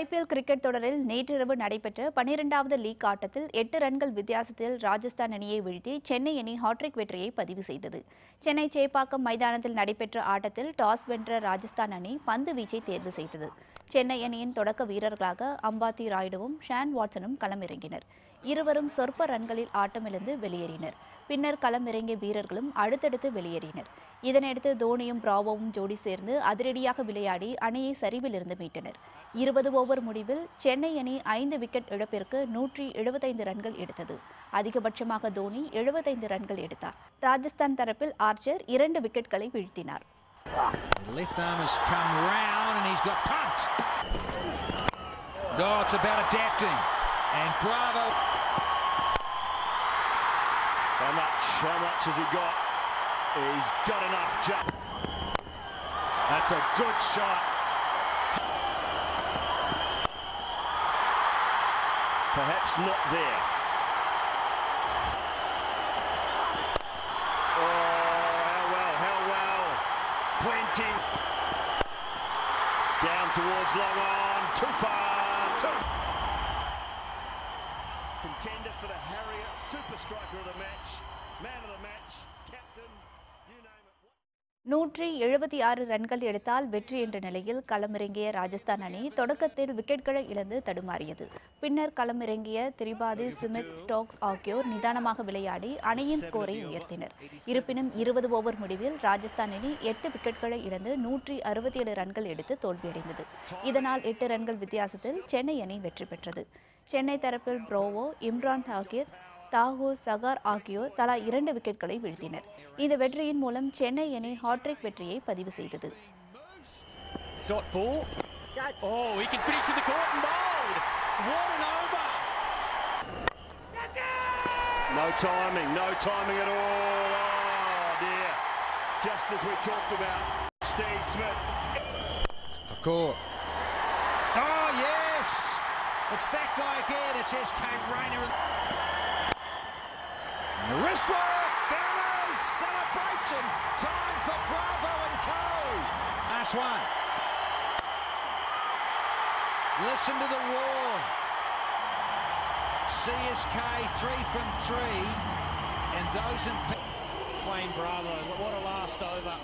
IPL cricket தொடரில் நேற்றிரவு நடைபெற்ற 12வது லீக் ஆட்டத்தில் 8 ரன்கள் வித்தியாசத்தில் ராஜஸ்தான் அணியை வீழ்த்தி சென்னை அணி ஹாட்ரிக் வெற்றியை பதிவு செய்தது. சென்னை சேப்பாக்கம் மைதானத்தில் நடைபெற்ற ஆட்டத்தில் டாஸ் வென்ற ராஜஸ்தான் அணி பந்து வீச்சை தேர்வு செய்தது. சென்னை அணியின் தொடக்க வீரர்களாக அம்பாத்தி ராயுடுவும் ஷான் வாட்சனும் களமிறங்கினர். இருவரும் சொற்ப ரன்களில் ஆட்டமிழந்து வெளியேறினர். பின்னர் களமிறங்கிய வீரர்களும் அடுத்தடுத்து வெளியேறினர். இதனையடுத்து தோனியும் பிராவோவும் ஜோடி சேர்ந்து அதிரடியாக விளையாடி அணியை சரிவிலிருந்து மீட்டனர். 20 ஓவர் முடிவில் சென்னை அணி 5 விக்கெட் இழப்பிற்கு 175 ரன்கள் எடுத்தது. அதிகபட்சமாக தோனி 75 ரன்கள் எடுத்தார். ராஜஸ்தான் தரப்பில் ஆர்ச்சர் 2 விக்கெட்களை வீழ்த்தினார். And Bravo. How much has he got? He's got enough. That's a good shot. Perhaps not there. Oh, how well. Plenty. Down towards long arm. Too far. Contender for the Harrier, super striker of the match, man of the match, captain, you name it. 176 ரன்கள் எடுத்தால் வெற்றி என்ற நிலையில் களமிறங்கிய ராஜஸ்தான் அணி தொடக்கத்தில் விக்கெட்களை இழந்து தடுமாறியது. பின்னர் களமிறங்கிய திரிபாதி, ஸ்மித், ஸ்டோக்ஸ் ஆகியோர் நிதானமாக விளையாடி அணியின் ஸ்கோரை உயர்த்தினர். இருப்பினும் 20 ஓவர் முடிவில் ராஜஸ்தான் அணி 8 விக்கெட்களை இழந்து 167 ரன்கள் எடுத்து தோல்வியடைந்தது. இதனால் 8 ரன்கள் வித்தியாசத்தில் சென்னை அணி வெற்றி பெற்றது. சென்னை தரப்பில் ப்ரோவோ, இம்ரான் தாகிர், தாகூர், சகார் ஆகியோர் தலா 2 விக்கெட்களை வீழ்த்தினர். இந்த வெற்றியின் மூலம் சென்னை அணி ஹாட்ரிக் வெற்றியை பதிவு செய்தது. It's that guy again, it's SK Rainer. And the wrist work, there it is, celebration, time for Bravo and Co. Last one. Listen to the roar. CSK 3 from 3, and those in Wayne Bravo, what a last over.